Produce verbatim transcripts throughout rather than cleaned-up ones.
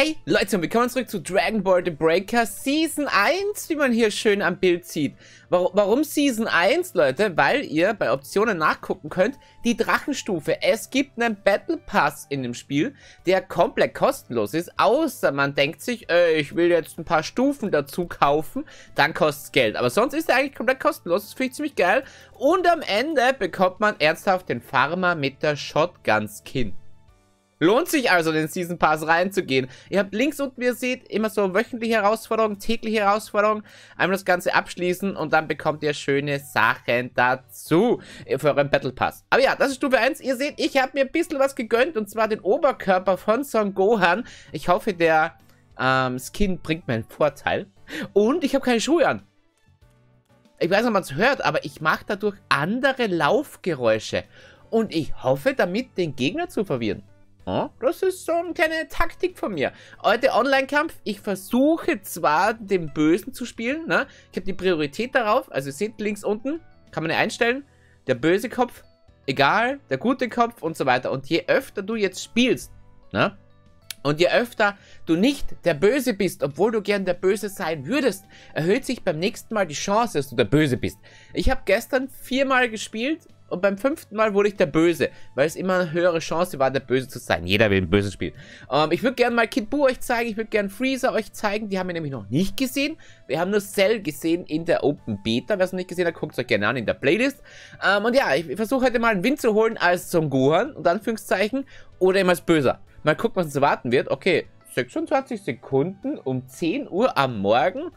Hey Leute und willkommen zurück zu Dragon Ball The Breakers Season eins, wie man hier schön am Bild sieht. Warum, warum Season eins, Leute? Weil ihr bei Optionen nachgucken könnt, die Drachenstufe. Es gibt einen Battle Pass in dem Spiel, der komplett kostenlos ist, außer man denkt sich, äh, ich will jetzt ein paar Stufen dazu kaufen, dann kostet es Geld. Aber sonst ist er eigentlich komplett kostenlos, das finde ich ziemlich geil. Und am Ende bekommt man ernsthaft den Farmer mit der Shotgun-Skin. Lohnt sich also, in den Season Pass reinzugehen. Ihr habt links unten, wie ihr seht, immer so wöchentliche Herausforderungen, tägliche Herausforderungen. Einmal das Ganze abschließen und dann bekommt ihr schöne Sachen dazu für euren Battle Pass. Aber ja, das ist Stufe eins. Ihr seht, ich habe mir ein bisschen was gegönnt und zwar den Oberkörper von Son Gohan. Ich hoffe, der ähm, Skin bringt mir einen Vorteil. Und ich habe keine Schuhe an. Ich weiß nicht, ob man es hört, aber ich mache dadurch andere Laufgeräusche. Und ich hoffe, damit den Gegner zu verwirren. Das ist so eine kleine Taktik von mir. Heute Online-Kampf. Ich versuche zwar, den Bösen zu spielen. Ne? Ich habe die Priorität darauf. Also ihr seht links unten, kann man ja einstellen. Der böse Kopf, egal. Der gute Kopf und so weiter. Und je öfter du jetzt spielst, ne? Und je öfter du nicht der Böse bist, obwohl du gern der Böse sein würdest, erhöht sich beim nächsten Mal die Chance, dass du der Böse bist. Ich habe gestern viermal gespielt. Und beim fünften Mal wurde ich der Böse, weil es immer eine höhere Chance war, der Böse zu sein. Jeder will ein Böses spielen. Ähm, ich würde gerne mal Kid Buu euch zeigen, ich würde gerne Freezer euch zeigen. Die haben wir nämlich noch nicht gesehen. Wir haben nur Cell gesehen in der Open Beta. Wer es noch nicht gesehen hat, guckt es euch gerne an in der Playlist. Ähm, und ja, ich, ich versuche heute mal einen Win zu holen als Son Gohan, und Anführungszeichen, oder immer als Böser. Mal gucken, was uns erwarten wird. Okay, sechsundzwanzig Sekunden um zehn Uhr am Morgen.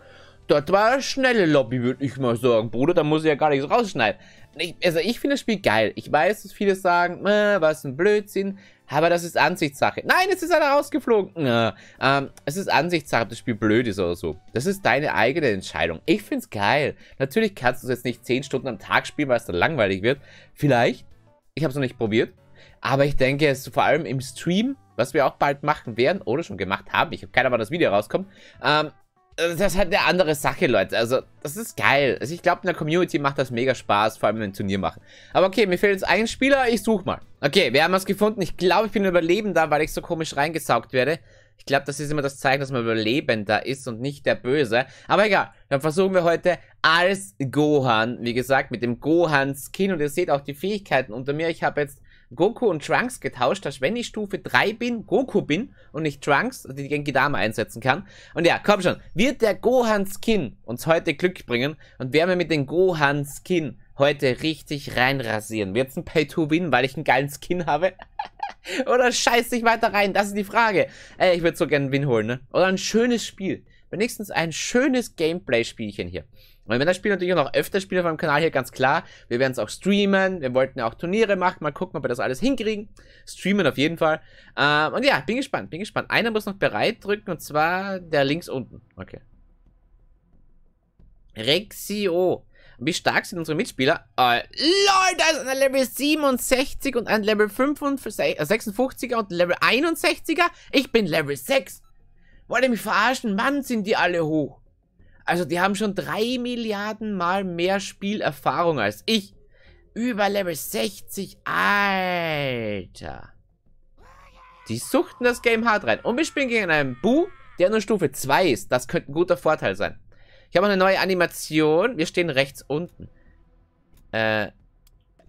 Dort war eine schnelle Lobby, würde ich mal sagen. Bruder, da muss ich ja gar nichts rausschneiden. Ich, also ich finde das Spiel geil. Ich weiß, dass viele sagen, äh, was ein Blödsinn. Aber das ist Ansichtssache. Nein, es ist einer rausgeflogen. Äh, ähm, es ist Ansichtssache, ob das Spiel blöd ist oder so. Das ist deine eigene Entscheidung. Ich finde es geil. Natürlich kannst du es jetzt nicht zehn Stunden am Tag spielen, weil es dann langweilig wird. Vielleicht. Ich habe es noch nicht probiert. Aber ich denke, es ist vor allem im Stream, was wir auch bald machen werden oder schon gemacht haben. Ich habe keine Ahnung, wann das Video rauskommt. Ähm... Das ist halt eine andere Sache, Leute. Also, das ist geil. Also, ich glaube, in der Community macht das mega Spaß, vor allem wenn wir ein Turnier machen. Aber okay, mir fehlt jetzt ein Spieler. Ich suche mal. Okay, wir haben was gefunden. Ich glaube, ich bin ein Überlebender, weil ich so komisch reingesaugt werde. Ich glaube, das ist immer das Zeichen, dass man Überlebender ist und nicht der Böse. Aber egal, dann versuchen wir heute als Gohan. Wie gesagt, mit dem Gohan-Skin. Und ihr seht auch die Fähigkeiten unter mir. Ich habe jetzt Goku und Trunks getauscht, dass wenn ich Stufe drei bin, Goku bin und nicht Trunks, die Genki-Dama einsetzen kann. Und ja, komm schon, wird der Gohan-Skin uns heute Glück bringen und werden wir mit dem Gohan-Skin heute richtig reinrasieren. Wird es ein Pay-to-Win, weil ich einen geilen Skin habe? Oder scheiß dich weiter rein? Das ist die Frage. Ey, ich würde so gerne einen Win holen, ne? Oder ein schönes Spiel. Wenigstens ein schönes Gameplay-Spielchen hier. Und wir werden das Spiel natürlich auch noch öfter spielen auf meinem Kanal hier, ganz klar. Wir werden es auch streamen. Wir wollten ja auch Turniere machen. Mal gucken, ob wir das alles hinkriegen. Streamen auf jeden Fall. Ähm, und ja, bin gespannt, bin gespannt. Einer muss noch bereit drücken, und zwar der links unten. Okay. Rexio. Wie stark sind unsere Mitspieler? Uh, LOL, da ist ein Level siebenundsechzig und ein Level fünfundsechziger und ein Level einundsechziger. Ich bin Level sechs. Wollt ihr mich verarschen? Mann, sind die alle hoch. Also die haben schon drei Milliarden Mal mehr Spielerfahrung als ich. Über Level sechzig. Alter. Die suchten das Game hart rein. Und wir spielen gegen einen Buu, der nur Stufe zwei ist. Das könnte ein guter Vorteil sein. Ich habe eine neue Animation. Wir stehen rechts unten. Äh.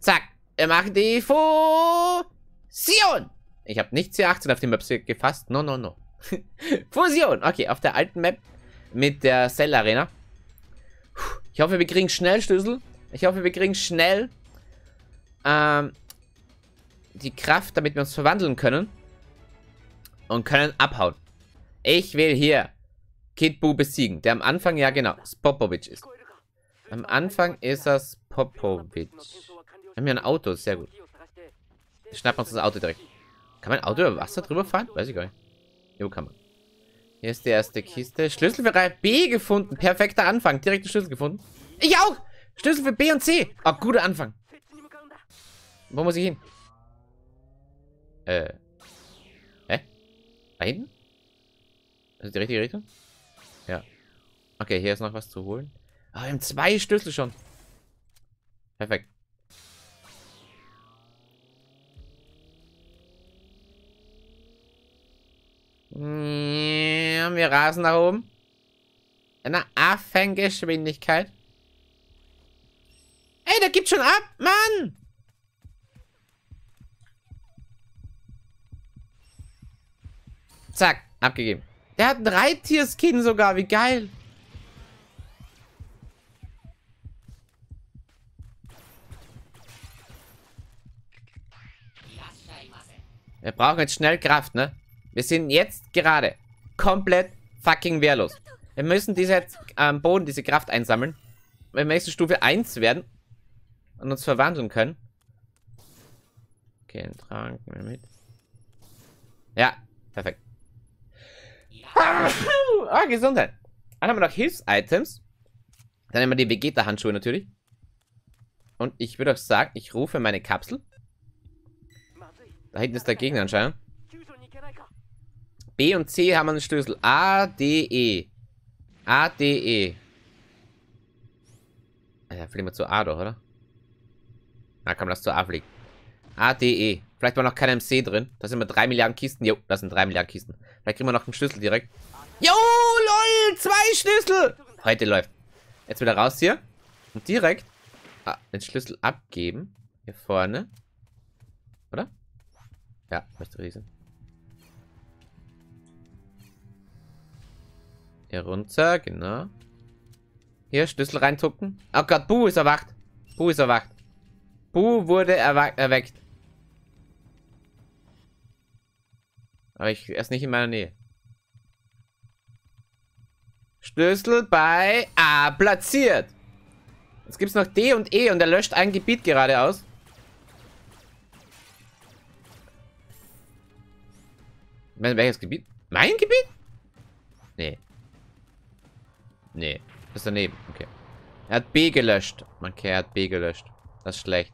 Zack. Wir machen die Fusion. Ich habe nicht C achtzehn auf dem Map gefasst. No, no, no. Fusion. Okay, auf der alten Map. Mit der Cell Arena. Ich hoffe, wir kriegen schnell Schlüssel. Ich hoffe, wir kriegen schnell ähm, die Kraft, damit wir uns verwandeln können. Und können abhauen. Ich will hier Kid Buu besiegen. Der am Anfang, ja genau, Spopovich ist. Am Anfang ist er Spopovich. Wir haben hier ein Auto, sehr gut. Wir schnappen uns das Auto direkt. Kann man ein Auto über Wasser drüber fahren? Weiß ich gar nicht. Jo, kann man. Hier ist die erste Kiste. Schlüssel für B gefunden. Perfekter Anfang. Direkt den Schlüssel gefunden. Ich auch! Schlüssel für B und C. Oh, guter Anfang. Wo muss ich hin? Äh. Hä? Da hinten? Also die richtige Richtung? Ja. Okay, hier ist noch was zu holen. Ah, oh, wir haben zwei Schlüssel schon. Perfekt. Wir rasen nach oben. In einer Affengeschwindigkeit. Ey, der gibt schon ab, Mann! Zack, abgegeben. Der hat ein Reittier-Skin sogar, wie geil. Wir brauchen jetzt schnell Kraft, ne? Wir sind jetzt gerade komplett fucking wehrlos. Wir müssen diese jetzt am Boden, diese Kraft einsammeln. Wenn wir nächste Stufe eins werden und uns verwandeln können. Okay, einen Trank mal mit. Ja, perfekt. Ah, oh, Gesundheit. Dann haben wir noch Hilfs-Items. Dann nehmen wir die Vegeta-Handschuhe natürlich. Und ich würde auch sagen, ich rufe meine Kapsel. Da hinten ist der Gegner anscheinend. B und C haben einen Schlüssel. A, D, E. A, D, E. Ja, fliegen wir zu A doch, oder? Na komm, lass zu A fliegen. A, D, E. Vielleicht war noch kein M C drin. Da sind wir drei Milliarden Kisten. Jo, das sind drei Milliarden Kisten. Vielleicht kriegen wir noch einen Schlüssel direkt. Jo, lol, zwei Schlüssel. Heute läuft. Jetzt wieder raus hier. Und direkt ah, den Schlüssel abgeben. Hier vorne. Oder? Ja, möchte riesen. Hier runter, genau. Hier, Schlüssel reintucken. Oh Gott, Buu ist erwacht. Buu ist erwacht. Buu wurde erweckt. Aber ich, er ist nicht in meiner Nähe. Schlüssel bei A platziert. Jetzt gibt es noch D und E und er löscht ein Gebiet gerade aus. Welches Gebiet? Mein Gebiet? Nee. Nee. Ist daneben. Okay. Er hat B gelöscht. Okay, er hat B gelöscht. Das ist schlecht.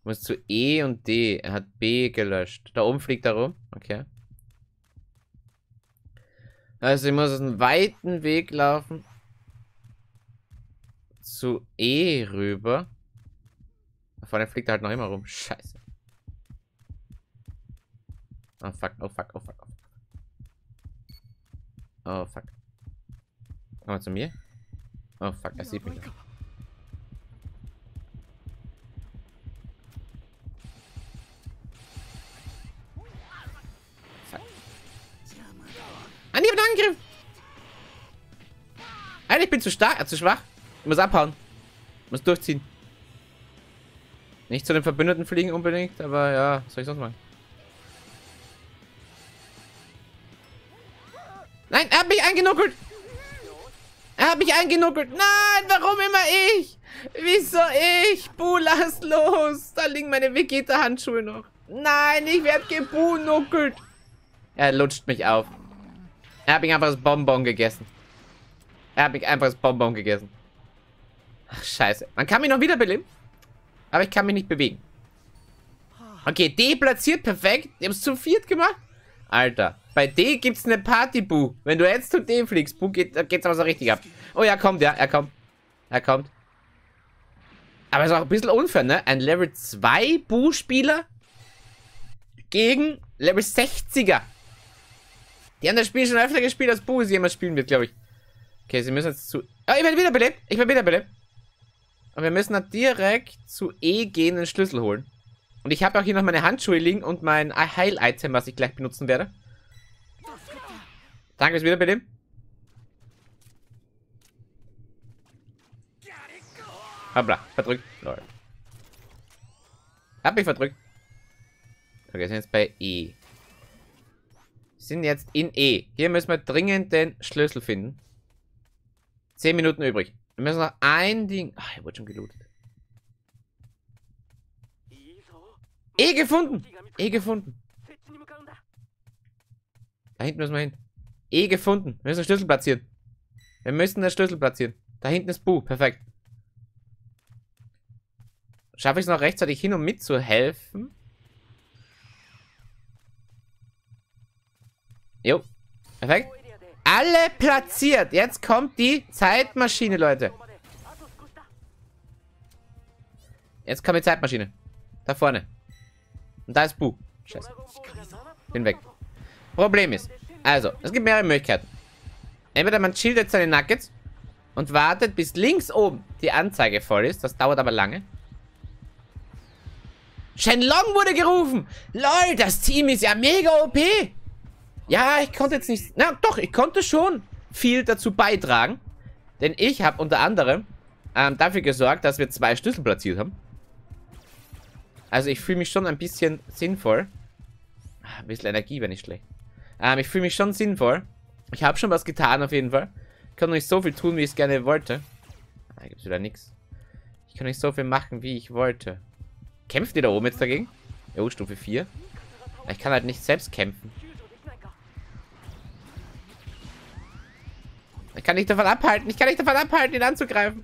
Ich muss zu E und D. Er hat B gelöscht. Da oben fliegt er rum. Okay. Also ich muss einen weiten Weg laufen. Zu E rüber. Vorne fliegt er halt noch immer rum. Scheiße. Oh fuck, oh fuck, oh fuck, oh fuck. Oh fuck. Komm mal zu mir. Oh fuck, er sieht mich. Fuck. Ah, die haben einen Angriff! Alter, ich bin zu stark, äh, zu schwach. Ich muss abhauen. Ich muss durchziehen. Nicht zu den Verbündeten fliegen unbedingt, aber ja, was soll ich sonst machen? Nein, er hat mich eingenuckelt. Er hat mich eingenuckelt. Nein, warum immer ich? Wieso ich? Buu, lass los. Da liegen meine Vegeta-Handschuhe noch. Nein, ich werde gebunuckelt. Er lutscht mich auf. Er hat mich einfach das Bonbon gegessen. Er hat mich einfach das Bonbon gegessen. Ach, scheiße. Man kann mich noch wiederbeleben. Aber ich kann mich nicht bewegen. Okay, D platziert perfekt. Ihr habt es zu viert gemacht. Alter. Bei D gibt's eine Party, Buu. Wenn du jetzt zu D fliegst, Buu, geht, geht's aber so richtig ab. Oh, ja, kommt, ja, er kommt. Er kommt. Aber ist auch ein bisschen unfair, ne? Ein Level zwei Buu-Spieler gegen Level sechziger. Die haben das Spiel schon öfter gespielt, als Buu es jemals spielen wird, glaube ich. Okay, sie müssen jetzt zu... Oh, ich bin wieder belebt. Ich bin wieder belebt. Und wir müssen dann direkt zu E gehen und den Schlüssel holen. Und ich habe auch hier noch meine Handschuhe liegen und mein Heil-Item, was ich gleich benutzen werde. Danke fürs Wiederbeleben. Hoppla, verdrückt. Lol. Hab mich verdrückt. Okay, wir sind jetzt bei E. Wir sind jetzt in E. Hier müssen wir dringend den Schlüssel finden. Zehn Minuten übrig. Wir müssen noch ein Ding... Ach, er wurde schon gelootet. E gefunden! E gefunden! Da hinten müssen wir hin. E gefunden. Wir müssen den Schlüssel platzieren. Wir müssen den Schlüssel platzieren. Da hinten ist Buu. Perfekt. Schaffe ich es noch rechtzeitig hin, um mitzuhelfen? Jo. Perfekt. Alle platziert. Jetzt kommt die Zeitmaschine, Leute. Jetzt kommt die Zeitmaschine. Da vorne. Und da ist Buu. Scheiße. Bin weg. Problem ist, Also, es gibt mehrere Möglichkeiten. Entweder man schildert seine Nuggets und wartet, bis links oben die Anzeige voll ist. Das dauert aber lange. Shenlong wurde gerufen. Lol, das Team ist ja mega O P. Ja, ich konnte jetzt nicht... Na doch, ich konnte schon viel dazu beitragen. Denn ich habe unter anderem ähm, dafür gesorgt, dass wir zwei Schlüssel platziert haben. Also ich fühle mich schon ein bisschen sinnvoll. Ein bisschen Energie wäre nicht schlecht. Ähm, ich fühle mich schon sinnvoll. Ich habe schon was getan auf jeden Fall. Ich kann noch nicht so viel tun, wie ich es gerne wollte. Da gibt es wieder nichts. Ich kann nicht so viel machen, wie ich wollte. Kämpft ihr da oben jetzt dagegen? Jo, Stufe vier. Ich kann halt nicht selbst kämpfen. Ich kann nicht davon abhalten. Ich kann nicht davon abhalten, ihn anzugreifen.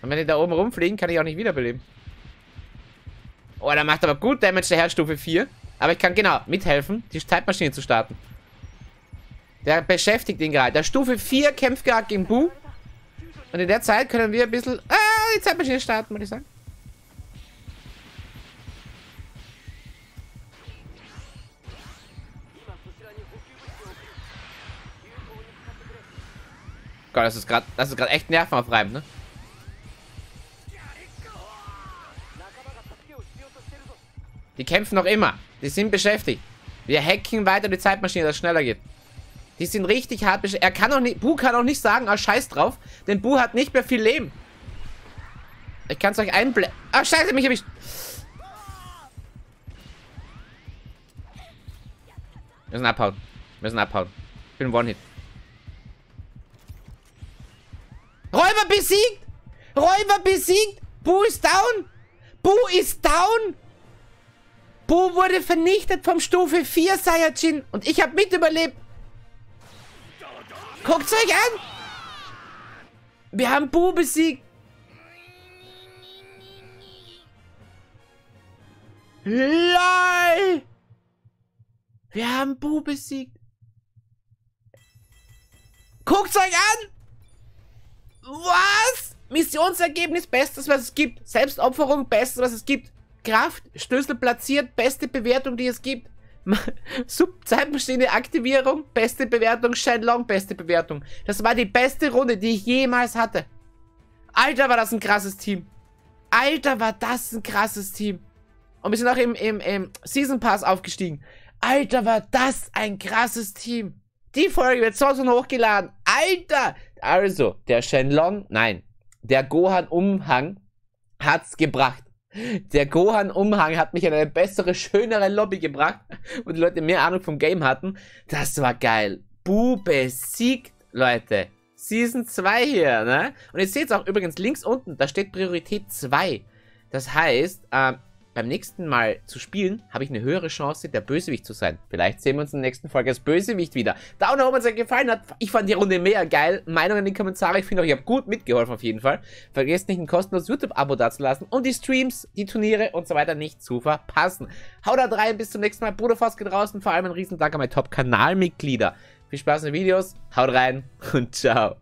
Und wenn die da oben rumfliegen, kann ich auch nicht wiederbeleben. Oh, der macht aber gut Damage, der Herr, Stufe vier. Aber ich kann genau mithelfen, die Zeitmaschine zu starten. Der beschäftigt ihn gerade. Der Stufe vier kämpft gerade gegen Buu. Und in der Zeit können wir ein bisschen... Ah, die Zeitmaschine starten, würde ich sagen. Gott, das ist gerade, das ist gerade echt nervenaufreibend, ne? Die kämpfen noch immer. Die sind beschäftigt. Wir hacken weiter die Zeitmaschine, dass es schneller geht. Die sind richtig hart beschäftigt. Er kann auch nicht, Buu kann auch nicht sagen, ah, scheiß drauf, denn Buu hat nicht mehr viel Leben. Ich kann es euch einblenden. Ah, scheiße, mich hab ich... Wir müssen abhauen. Wir müssen abhauen. Ich bin One-Hit. Räuber besiegt! Räuber besiegt! Buu ist down! Buu ist down! Buu wurde vernichtet vom Stufe vier Saiyajin und ich habe mit überlebt. Guckt euch an! Wir haben Buu besiegt. LOL! Wir haben Buu besiegt. Guckt euch an! Was? Missionsergebnis, bestes was es gibt. Selbstopferung, bestes was es gibt. Kraft, Schlüssel platziert, beste Bewertung, die es gibt. Sub-Zeitmaschine Aktivierung, beste Bewertung, Shenlong, beste Bewertung. Das war die beste Runde, die ich jemals hatte. Alter, war das ein krasses Team. Alter, war das ein krasses Team. Und wir sind auch im, im, im Season Pass aufgestiegen. Alter, war das ein krasses Team. Die Folge wird so und hochgeladen. Alter! Also, der Shenlong, nein, der Gohan-Umhang hat's gebracht. Der Gohan-Umhang hat mich in eine bessere, schönere Lobby gebracht, wo die Leute mehr Ahnung vom Game hatten. Das war geil. Buu besiegt, Leute. Season zwei hier, ne? Und ihr seht es auch übrigens links unten, da steht Priorität zwei. Das heißt, äh, beim nächsten Mal zu spielen, habe ich eine höhere Chance, der Bösewicht zu sein. Vielleicht sehen wir uns in der nächsten Folge als Bösewicht wieder. Daumen nach oben, wenn es euch gefallen hat. Ich fand die Runde mega geil. Meinungen in den Kommentaren. Ich finde auch, ich habe gut mitgeholfen auf jeden Fall. Vergesst nicht, ein kostenloses YouTube-Abo dazulassen und die Streams, die Turniere und so weiter nicht zu verpassen. Haut da rein, bis zum nächsten Mal. Bruderfaust geht raus und vor allem ein riesen Dank an meine Top-Kanalmitglieder. Viel Spaß in den Videos, haut rein und ciao.